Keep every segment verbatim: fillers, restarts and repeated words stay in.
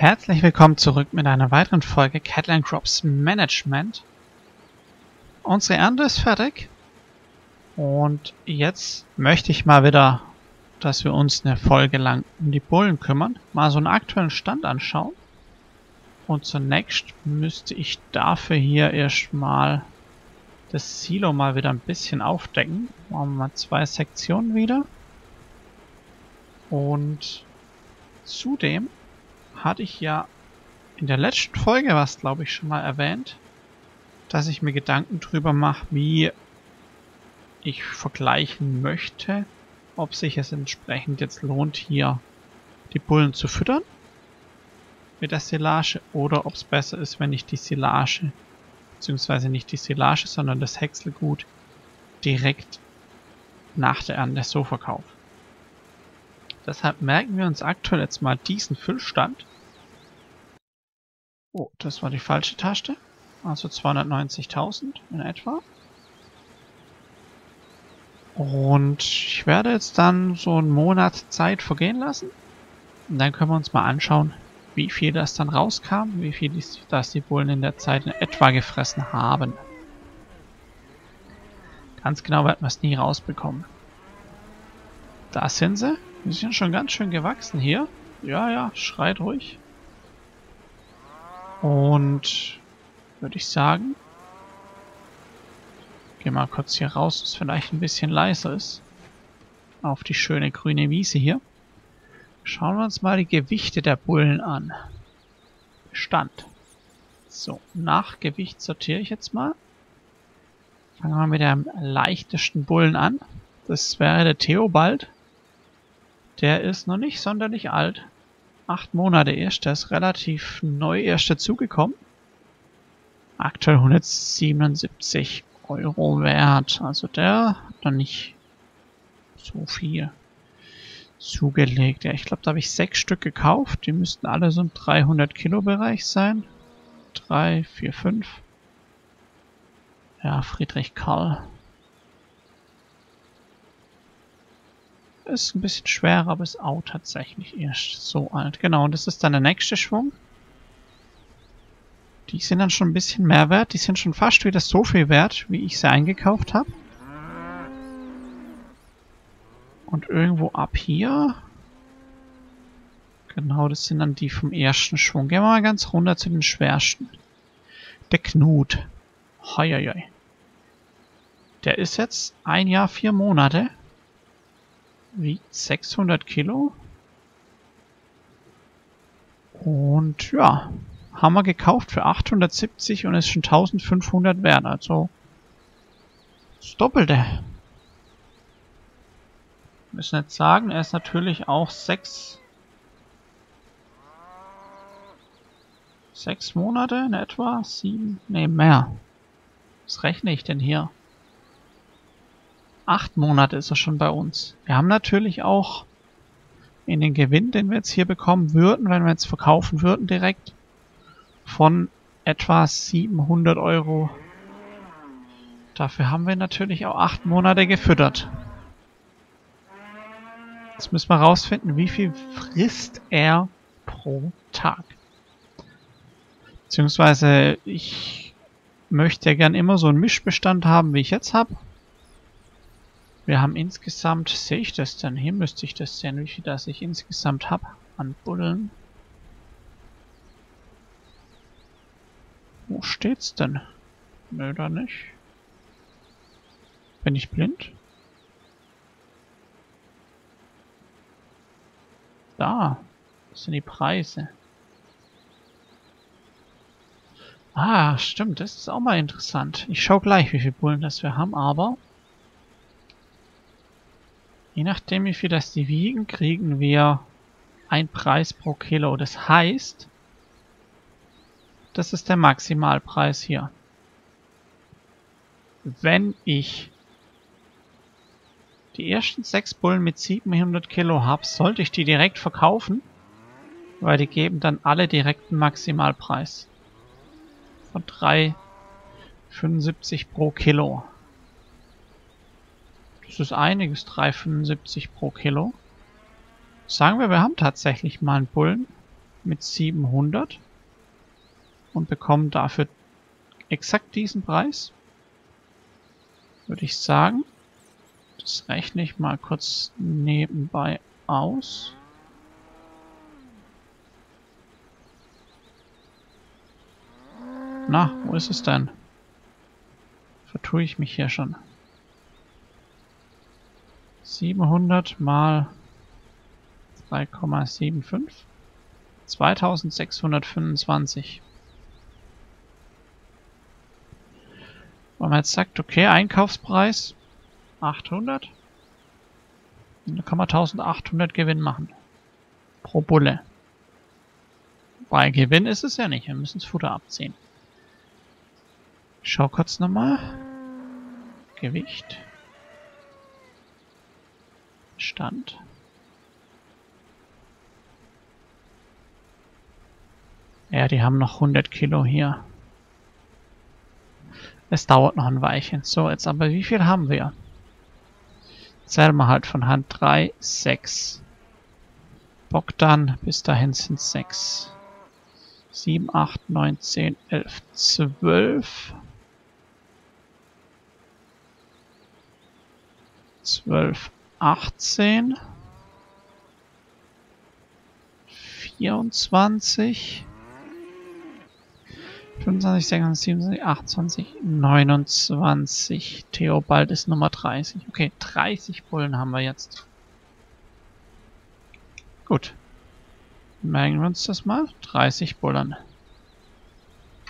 Herzlich willkommen zurück mit einer weiteren Folge Cattle and Crops Management. Unsere Ernte ist fertig und jetzt möchte ich mal wieder, dass wir uns eine Folge lang um die Bullen kümmern, mal so einen aktuellen Stand anschauen. Und zunächst müsste ich dafür hier erstmal das Silo mal wieder ein bisschen aufdecken. Machen wir mal zwei Sektionen wieder. Und zudem hatte ich ja in der letzten Folge was, glaube ich, schon mal erwähnt, dass ich mir Gedanken drüber mache, wie ich vergleichen möchte, ob sich es entsprechend jetzt lohnt, hier die Bullen zu füttern mit der Silage oder ob es besser ist, wenn ich die Silage, beziehungsweise nicht die Silage, sondern das Häckselgut direkt nach der Ernte so verkaufe. Deshalb merken wir uns aktuell jetzt mal diesen Füllstand. Oh, das war die falsche Taste. Also zweihundertneunzigtausend in etwa. Und ich werde jetzt dann so einen Monat Zeit vergehen lassen. Und dann können wir uns mal anschauen, wie viel das dann rauskam, wie viel das die Bullen in der Zeit in etwa gefressen haben. Ganz genau werden wir es nie rausbekommen. Da sind sie. Die sind schon ganz schön gewachsen hier. Ja, ja, schreit ruhig. Und würde ich sagen, geh mal kurz hier raus, dass es vielleicht ein bisschen leiser ist. Auf die schöne grüne Wiese hier. Schauen wir uns mal die Gewichte der Bullen an. Bestand. So, nach Gewicht sortiere ich jetzt mal. Fangen wir mit dem leichtesten Bullen an. Das wäre der Theobald. Der ist noch nicht sonderlich alt. Acht Monate erst, der ist relativ neu erst dazugekommen. Aktuell hundertsiebenundsiebzig Euro wert. Also der hat noch nicht so viel zugelegt. Ja, ich glaube, da habe ich sechs Stück gekauft. Die müssten alle so im dreihundert Kilo Bereich sein. Drei, vier, fünf. Ja, Friedrich Karl. Ist ein bisschen schwerer, aber ist auch tatsächlich erst so alt. Genau, und das ist dann der nächste Schwung. Die sind dann schon ein bisschen mehr wert. Die sind schon fast wieder so viel wert, wie ich sie eingekauft habe. Und irgendwo ab hier. Genau, das sind dann die vom ersten Schwung. Gehen wir mal ganz runter zu den schwersten. Der Knut. Hoi, hoi, hoi. Der ist jetzt ein Jahr, vier Monate. Wiegt sechshundert Kilo. Und ja, haben wir gekauft für achthundertsiebzig und ist schon eintausendfünfhundert wert. Also das Doppelte. Müssen jetzt sagen, er ist natürlich auch sechs, sechs Monate in etwa. sieben, ne, mehr. Was rechne ich denn hier? Acht Monate ist er schon bei uns. Wir haben natürlich auch in den Gewinn, den wir jetzt hier bekommen würden, wenn wir jetzt verkaufen würden direkt, von etwa siebenhundert Euro. Dafür haben wir natürlich auch acht Monate gefüttert. Jetzt müssen wir rausfinden, wie viel frisst er pro Tag. Beziehungsweise, ich möchte ja gern immer so einen Mischbestand haben, wie ich jetzt habe. Wir haben insgesamt, sehe ich das denn? Hier müsste ich das sehen, wie viel das ich insgesamt habe an Bullen. Wo steht's denn? Nö, da nicht. Bin ich blind? Da. Das sind die Preise. Ah, stimmt, das ist auch mal interessant. Ich schaue gleich, wie viele Bullen das wir haben, aber je nachdem, wie viel das die wiegen, kriegen wir einen Preis pro Kilo. Das heißt, das ist der Maximalpreis hier. Wenn ich die ersten sechs Bullen mit siebenhundert Kilo habe, sollte ich die direkt verkaufen, weil die geben dann alle direkten Maximalpreis von drei Komma fünfundsiebzig pro Kilo. Das ist einiges, drei Komma fünfundsiebzig pro Kilo. Sagen wir, wir haben tatsächlich mal einen Bullen, mit siebenhundert und bekommen dafür exakt diesen Preis, würde ich sagen. Das rechne ich mal kurz nebenbei aus. Na, wo ist es denn? Vertue ich mich hier schon. siebenhundert mal drei Komma fünfundsiebzig. zweitausendsechshundertfünfundzwanzig. Wenn man jetzt sagt, okay, Einkaufspreis achthundert. Und dann kann man eintausendachthundert Gewinn machen. Pro Bulle. Bei Gewinn ist es ja nicht. Wir müssen das Futter abziehen. Ich schau kurz nochmal. Gewicht. Stand. Ja, die haben noch hundert Kilo hier. Es dauert noch ein Weilchen. So, jetzt aber wie viel haben wir? Zählen wir halt von Hand drei, sechs. Bogdan, bis dahin sind sechs. sieben, acht, neun, zehn, elf, zwölf. zwölf, achtzehn. vierundzwanzig. fünfundzwanzig, sechsundzwanzig, siebenundzwanzig, achtundzwanzig, neunundzwanzig. Theobald ist Nummer dreißig. Okay, dreißig Bullen haben wir jetzt. Gut. Merken wir uns das mal. dreißig Bullen.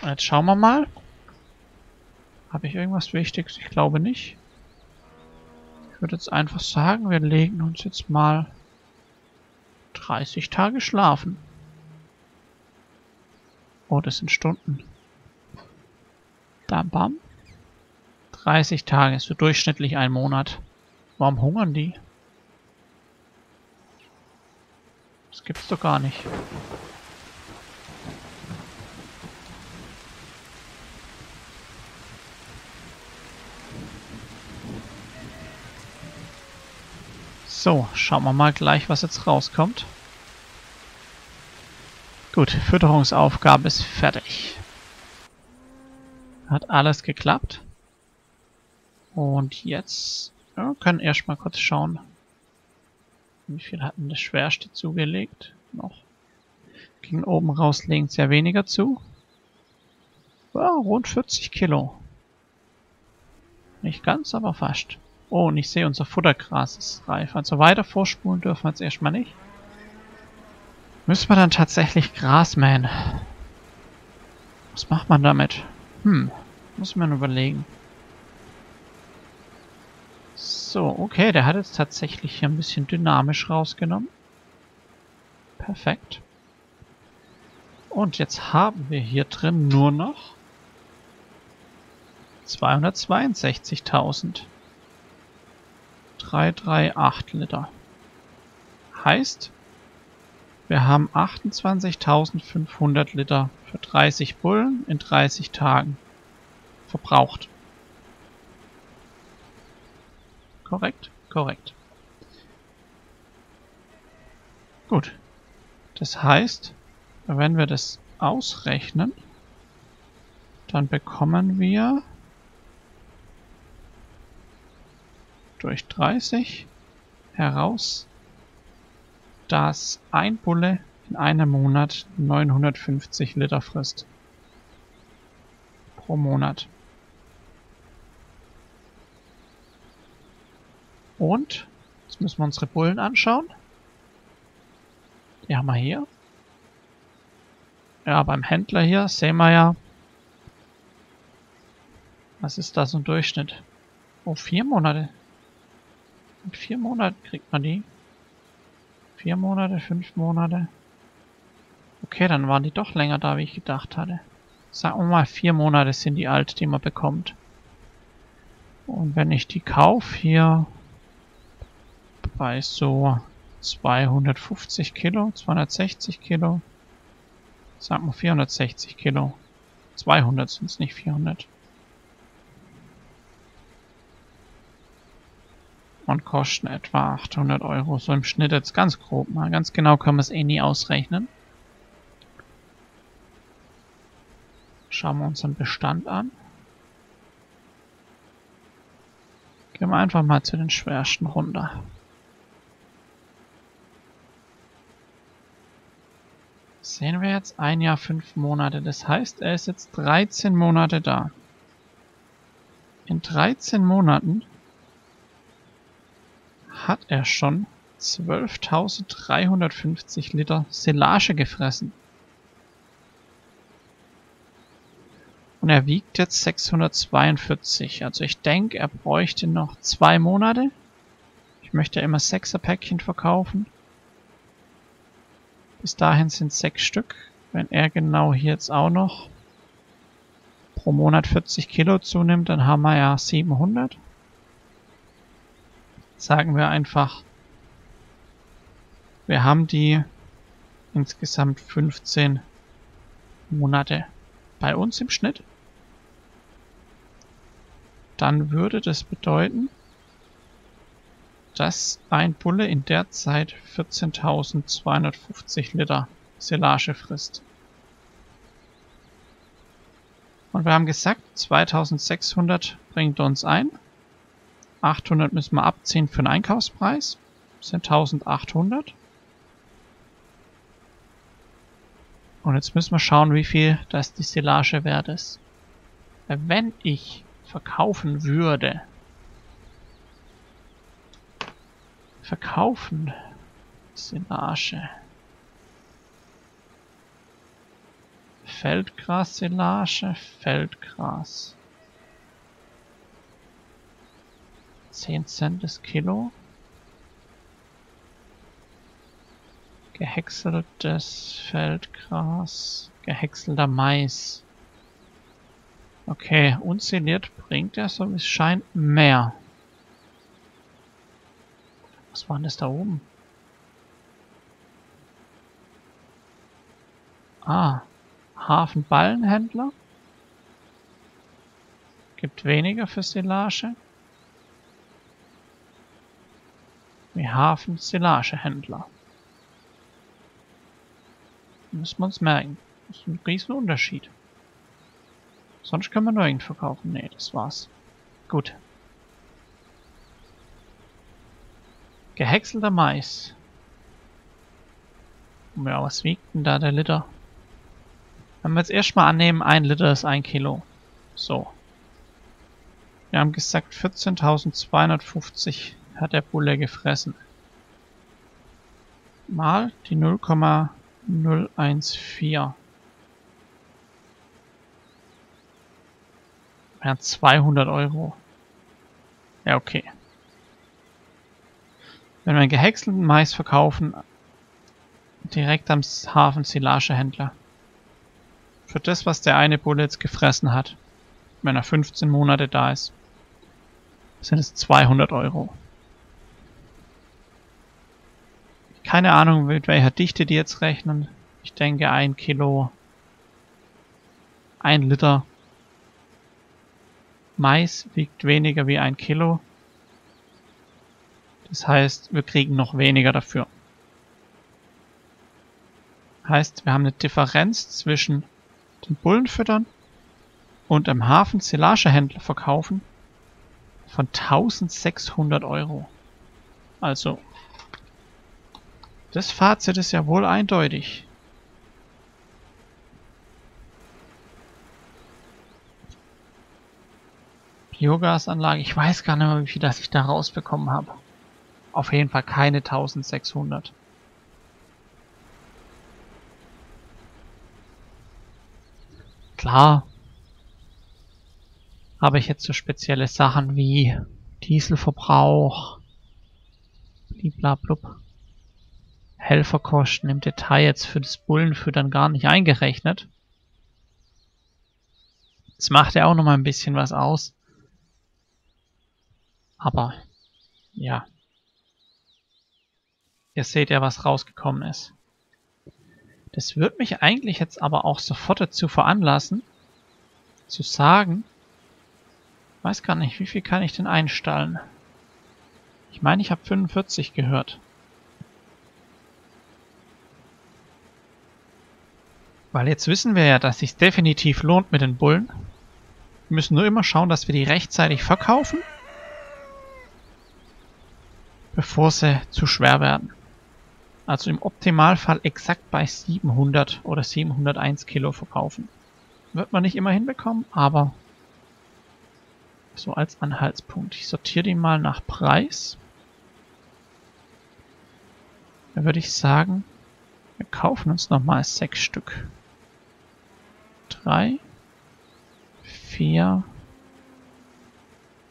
Und jetzt schauen wir mal. Habe ich irgendwas Wichtiges? Ich glaube nicht. Ich würde jetzt einfach sagen, wir legen uns jetzt mal dreißig Tage schlafen. Oh, das sind Stunden. Da, bam. dreißig Tage ist so durchschnittlich ein Monat. Warum hungern die? Das gibt's doch gar nicht. So, schauen wir mal gleich, was jetzt rauskommt. Gut, Fütterungsaufgabe ist fertig. Hat alles geklappt. Und jetzt ja, können erstmal kurz schauen, wie viel hat denn das Schwerste zugelegt? Noch. Ging oben raus, legen sehr weniger zu. Ja, rund vierzig Kilo. Nicht ganz, aber fast. Oh, und ich sehe, unser Futtergras ist reif. Also weiter vorspulen dürfen wir jetzt erstmal nicht. Müssen wir dann tatsächlich Gras mähen? Was macht man damit? Hm, muss man überlegen. So, okay, der hat jetzt tatsächlich hier ein bisschen dynamisch rausgenommen. Perfekt. Und jetzt haben wir hier drin nur noch zweihundertzweiundsechzigtausend. dreihundertachtundachtzig Liter. Heißt, wir haben achtundzwanzigtausendfünfhundert Liter für dreißig Bullen in dreißig Tagen verbraucht. Korrekt? Korrekt. Gut. Das heißt, wenn wir das ausrechnen, dann bekommen wir durch dreißig heraus, dass ein Bulle in einem Monat neunhundertfünfzig Liter frisst. Pro Monat. Und jetzt müssen wir unsere Bullen anschauen. Die haben wir hier. Ja, beim Händler hier sehen wir ja. Was ist das im Durchschnitt? Oh, vier Monate. In vier Monaten kriegt man die. Vier Monate, fünf Monate. Okay, dann waren die doch länger da, wie ich gedacht hatte. Sagen wir mal, vier Monate sind die alt, die man bekommt. Und wenn ich die kaufe hier bei so zweihundertfünfzig Kilo, zweihundertsechzig Kilo, sagen wir vierhundertsechzig Kilo, zweihundert sind es nicht vierhundert. Und kosten etwa achthundert Euro, so im Schnitt jetzt ganz grob mal. Ganz genau können wir es eh nie ausrechnen. Schauen wir unseren Bestand an. Gehen wir einfach mal zu den schwersten runter. Sehen wir jetzt ein Jahr, fünf Monate. Das heißt, er ist jetzt dreizehn Monate da. In dreizehn Monaten hat er schon zwölftausenddreihundertfünfzig Liter Silage gefressen. Und er wiegt jetzt sechshundertzweiundvierzig. Also ich denke, er bräuchte noch zwei Monate. Ich möchte ja immer sechser Päckchen verkaufen. Bis dahin sind sechs Stück. Wenn er genau hier jetzt auch noch pro Monat vierzig Kilo zunimmt, dann haben wir ja siebenhundert. Sagen wir einfach, wir haben die insgesamt fünfzehn Monate bei uns im Schnitt. Dann würde das bedeuten, dass ein Bulle in der Zeit vierzehntausendzweihundertfünfzig Liter Silage frisst. Und wir haben gesagt, zweitausendsechshundert bringt er uns ein. achthundert müssen wir abziehen für den Einkaufspreis. Das sind eintausendachthundert. Und jetzt müssen wir schauen, wie viel das die Silage wert ist. Wenn ich verkaufen würde, verkaufen, Silage, Feldgras, Silage, Feldgras, zehn Cent das Kilo, gehäckseltes Feldgras, gehäckselter Mais. Okay, unsiliert bringt er, so wie es scheint, mehr. Was war denn das da oben? Ah, Hafenballenhändler. Gibt weniger für Silage. Wie Hafen-Silagehändler. Müssen wir uns merken. Das ist ein riesen Unterschied. Sonst können wir nirgends verkaufen. Nee, das war's. Gut. Gehäckselter Mais. Ja, was wiegt denn da der Liter? Wenn wir jetzt erstmal annehmen, ein Liter ist ein Kilo. So. Wir haben gesagt, vierzehntausendzweihundertfünfzig hat der Bulle gefressen. Mal die null Komma null eins vier. Ja, zweihundert Euro. Ja, okay. Wenn wir einen gehäckselten Mais verkaufen, direkt am Hafen Silagehändler. Für das, was der eine Bulle jetzt gefressen hat, wenn er fünfzehn Monate da ist, sind es zweihundert Euro. Keine Ahnung, mit welcher Dichte die jetzt rechnen. Ich denke, ein Kilo, ein Liter Mais wiegt weniger wie ein Kilo. Das heißt, wir kriegen noch weniger dafür. Heißt, wir haben eine Differenz zwischen den Bullenfüttern und am Hafen Silagehändler verkaufen von eintausendsechshundert Euro. Also, das Fazit ist ja wohl eindeutig. Biogasanlage, ich weiß gar nicht mehr, wie viel das ich da rausbekommen habe. Auf jeden Fall keine eintausendsechshundert. Klar, habe ich jetzt so spezielle Sachen wie Dieselverbrauch, bliblablub, Helferkosten im Detail jetzt für das Bullenfüttern gar nicht eingerechnet. Das macht ja auch nochmal ein bisschen was aus. Aber, ja. Ihr seht ja, was rausgekommen ist. Das würde mich eigentlich jetzt aber auch sofort dazu veranlassen, zu sagen, ich weiß gar nicht, wie viel kann ich denn einstallen? Ich meine, ich habe fünfundvierzig gehört. Weil jetzt wissen wir ja, dass es sich definitiv lohnt mit den Bullen. Wir müssen nur immer schauen, dass wir die rechtzeitig verkaufen, bevor sie zu schwer werden. Also im Optimalfall exakt bei siebenhundert oder siebenhunderteins Kilo verkaufen. Wird man nicht immer hinbekommen, aber so als Anhaltspunkt. Ich sortiere die mal nach Preis. Da würde ich sagen, wir kaufen uns nochmal sechs Stück. Drei, vier,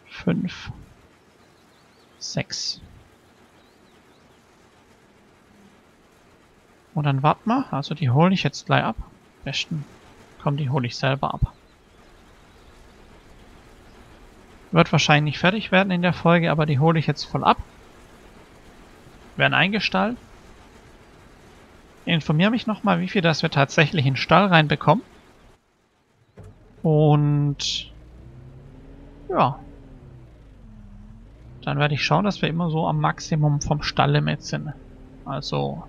fünf, sechs. Und dann warten wir. Also die hole ich jetzt gleich ab. Am besten, komm, die hole ich selber ab. Wird wahrscheinlich nicht fertig werden in der Folge, aber die hole ich jetzt voll ab. Werden eingestallt. Informiere mich nochmal, wie viel das wir tatsächlich in den Stall reinbekommen. Und ja. Dann werde ich schauen, dass wir immer so am Maximum vom Stalllimit sind. Also,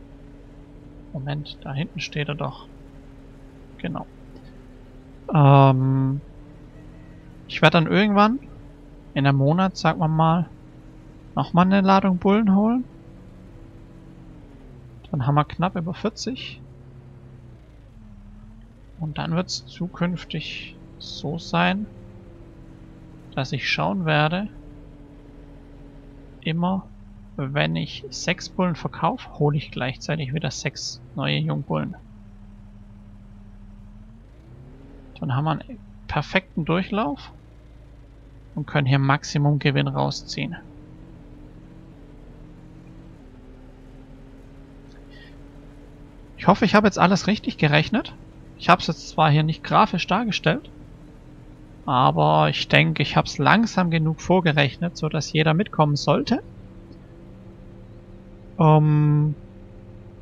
Moment, da hinten steht er doch. Genau. Ähm, ich werde dann irgendwann in einem Monat, sagen wir mal, nochmal eine Ladung Bullen holen. Dann haben wir knapp über vierzig. Und dann wird es zukünftig so sein, dass ich schauen werde, immer wenn ich sechs Bullen verkaufe, hole ich gleichzeitig wieder sechs neue Jungbullen. Dann haben wir einen perfekten Durchlauf und können hier Maximum Gewinn rausziehen. Ich hoffe, ich habe jetzt alles richtig gerechnet. Ich habe es jetzt zwar hier nicht grafisch dargestellt, aber ich denke, ich habe es langsam genug vorgerechnet, sodass jeder mitkommen sollte. Ähm,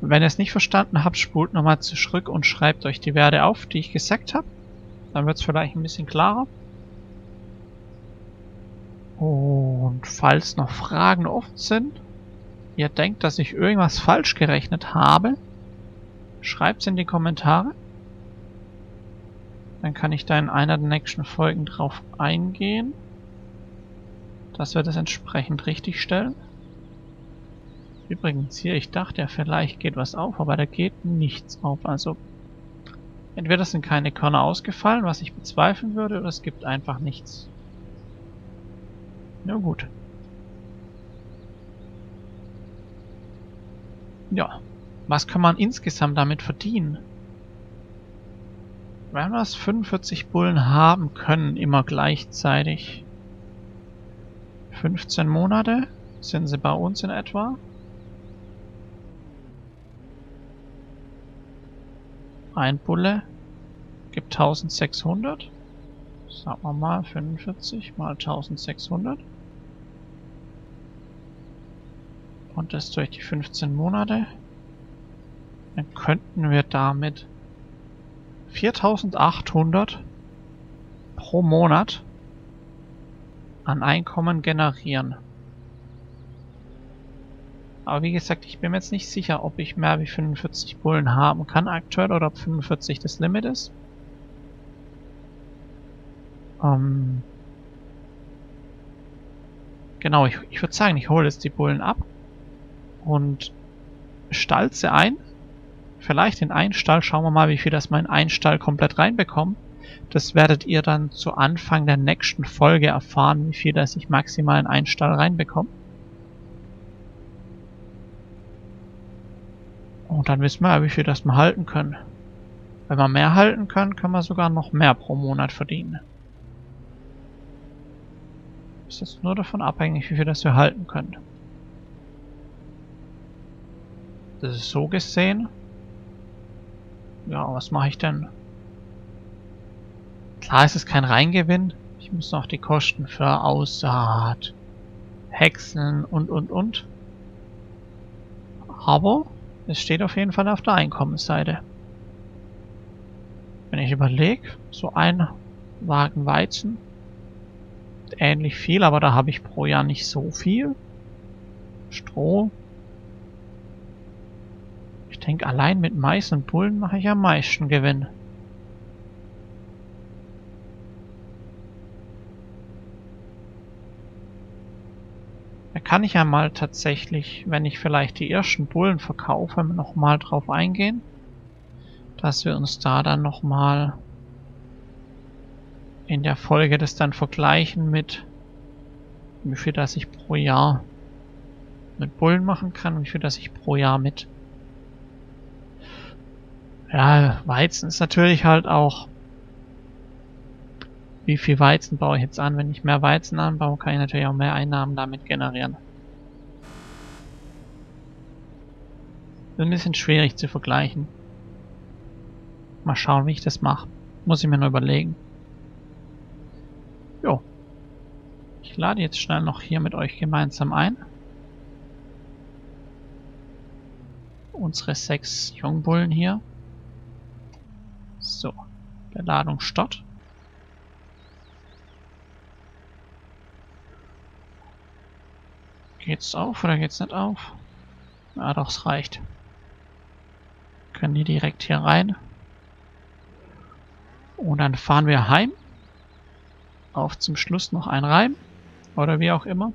wenn ihr es nicht verstanden habt, spult nochmal zurück und schreibt euch die Werte auf, die ich gesagt habe. Dann wird es vielleicht ein bisschen klarer. Und falls noch Fragen offen sind, ihr denkt, dass ich irgendwas falsch gerechnet habe, schreibt es in die Kommentare. Dann kann ich da in einer der nächsten Folgen drauf eingehen, dass wir das entsprechend richtig stellen. Übrigens hier, ich dachte ja, vielleicht geht was auf, aber da geht nichts auf. Also entweder sind keine Körner ausgefallen, was ich bezweifeln würde, oder es gibt einfach nichts. Na gut. Ja, was kann man insgesamt damit verdienen? Wenn wir es fünfundvierzig Bullen haben können, immer gleichzeitig. fünfzehn Monate sind sie bei uns in etwa. Ein Bulle gibt eintausendsechshundert. Sagen wir mal fünfundvierzig mal eintausendsechshundert. Und das durch die fünfzehn Monate. Dann könnten wir damit viertausendachthundert pro Monat an Einkommen generieren. Aber wie gesagt, ich bin mir jetzt nicht sicher, ob ich mehr wie fünfundvierzig Bullen haben kann aktuell oder ob fünfundvierzig das Limit ist. Ähm genau, ich, ich würde sagen, ich hole jetzt die Bullen ab und stall sie ein. Vielleicht in einen Stall, schauen wir mal, wie viel das mein einen Stall komplett reinbekommt. Das werdet ihr dann zu Anfang der nächsten Folge erfahren, wie viel das ich maximal in einen Stall reinbekomme. Und dann wissen wir, wie viel das wir halten können. Wenn wir mehr halten können, können wir sogar noch mehr pro Monat verdienen. Ist jetzt nur davon abhängig, wie viel das wir halten können. Das ist so gesehen. Ja, was mache ich denn? Klar ist es kein Reingewinn. Ich muss noch die Kosten für Aussaat, Häckseln und, und, und. Aber es steht auf jeden Fall auf der Einkommensseite. Wenn ich überlege, so ein Wagen Weizen, ähnlich viel, aber da habe ich pro Jahr nicht so viel. Stroh. denke, allein mit Mais und Bullen mache ich am meisten Gewinn. Da kann ich ja mal tatsächlich, wenn ich vielleicht die ersten Bullen verkaufe, nochmal drauf eingehen, dass wir uns da dann nochmal in der Folge das dann vergleichen mit, wie viel das ich pro Jahr mit Bullen machen kann und wie viel das ich pro Jahr mit, ja, Weizen ist natürlich halt auch, wie viel Weizen baue ich jetzt an. Wenn ich mehr Weizen anbaue, kann ich natürlich auch mehr Einnahmen damit generieren. Das ist ein bisschen schwierig zu vergleichen. Mal schauen, wie ich das mache. Muss ich mir noch überlegen. Jo. Ich lade jetzt schnell noch hier mit euch gemeinsam ein. Unsere sechs Jungbullen hier. So. Beladung statt. Geht's auf oder geht's nicht auf? Ah, doch, es reicht. Können die direkt hier rein. Und dann fahren wir heim. Auf zum Schluss noch ein Reim. Oder wie auch immer.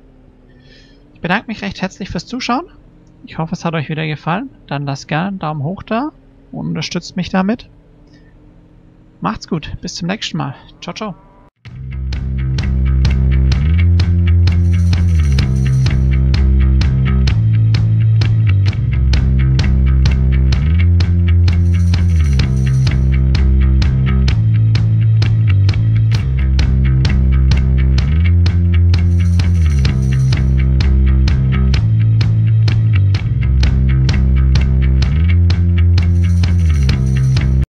Ich bedanke mich recht herzlich fürs Zuschauen. Ich hoffe, es hat euch wieder gefallen. Dann lasst gerne einen Daumen hoch da und unterstützt mich damit. Macht's gut. Bis zum nächsten Mal. Ciao, ciao.